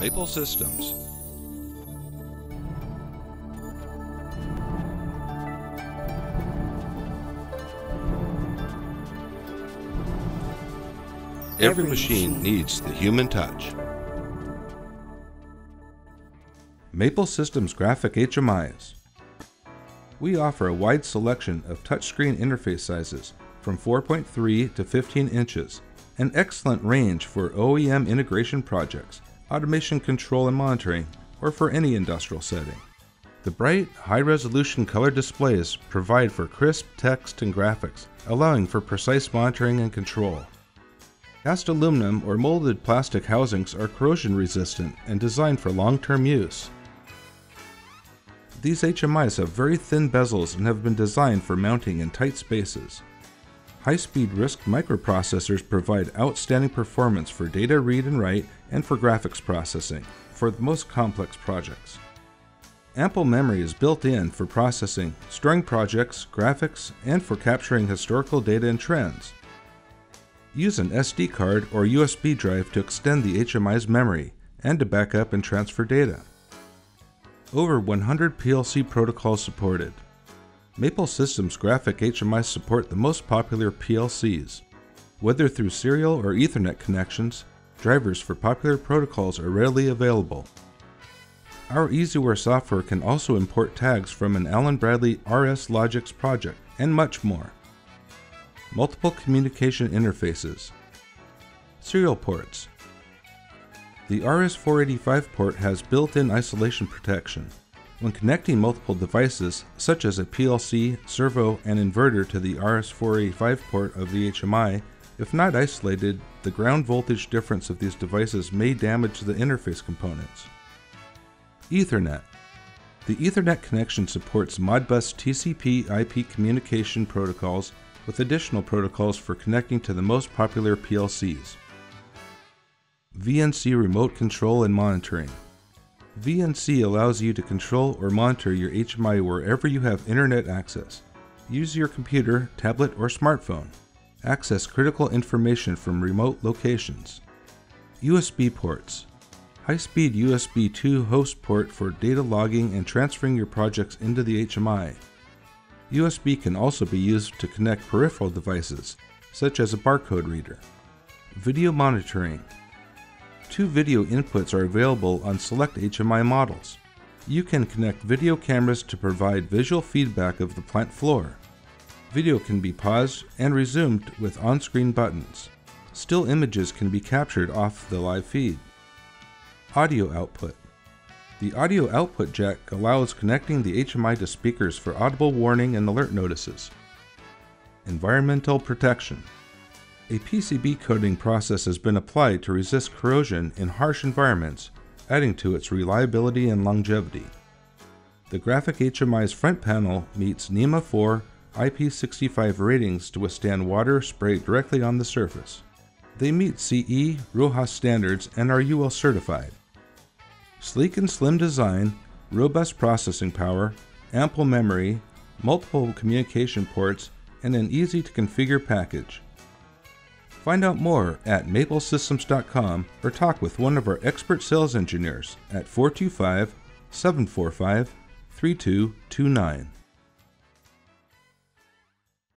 Maple Systems. Every machine needs the human touch. Maple Systems Graphic HMIs. We offer a wide selection of touchscreen interface sizes from 4.3 to 15 inches, an excellent range for OEM integration projects, automation control and monitoring, or for any industrial setting. The bright, high-resolution color displays provide for crisp text and graphics, allowing for precise monitoring and control. Cast aluminum or molded plastic housings are corrosion-resistant and designed for long-term use. These HMIs have very thin bezels and have been designed for mounting in tight spaces. High-speed RISC microprocessors provide outstanding performance for data read and write and for graphics processing for the most complex projects. Ample memory is built in for processing, storing projects, graphics, and for capturing historical data and trends. Use an SD card or USB drive to extend the HMI's memory and to back up and transfer data. Over 100 PLC protocols supported. Maple Systems Graphic HMIs support the most popular PLCs. Whether through serial or Ethernet connections, drivers for popular protocols are readily available. Our EZware software can also import tags from an Allen-Bradley RSLogix project and much more. Multiple communication interfaces. Serial ports. The RS-485 port has built-in isolation protection. When connecting multiple devices, such as a PLC, servo, and inverter to the RS-485 port of the HMI, if not isolated, the ground voltage difference of these devices may damage the interface components. Ethernet. The Ethernet connection supports Modbus TCP/IP communication protocols with additional protocols for connecting to the most popular PLCs. VNC remote control and monitoring. VNC allows you to control or monitor your HMI wherever you have internet access. Use your computer, tablet, or smartphone. Access critical information from remote locations. USB ports. High-speed USB 2 host port for data logging and transferring your projects into the HMI. USB can also be used to connect peripheral devices, such as a barcode reader. Video monitoring. Two video inputs are available on select HMI models. You can connect video cameras to provide visual feedback of the plant floor. Video can be paused and resumed with on-screen buttons. Still images can be captured off the live feed. Audio output. The audio output jack allows connecting the HMI to speakers for audible warning and alert notices. Environmental protection. A PCB coating process has been applied to resist corrosion in harsh environments, adding to its reliability and longevity. The Graphic HMI's front panel meets NEMA 4 IP65 ratings to withstand water sprayed directly on the surface. They meet CE, RoHS standards, and are UL certified. Sleek and slim design, robust processing power, ample memory, multiple communication ports, and an easy-to-configure package. Find out more at maplesystems.com or talk with one of our expert sales engineers at 425-745-3229.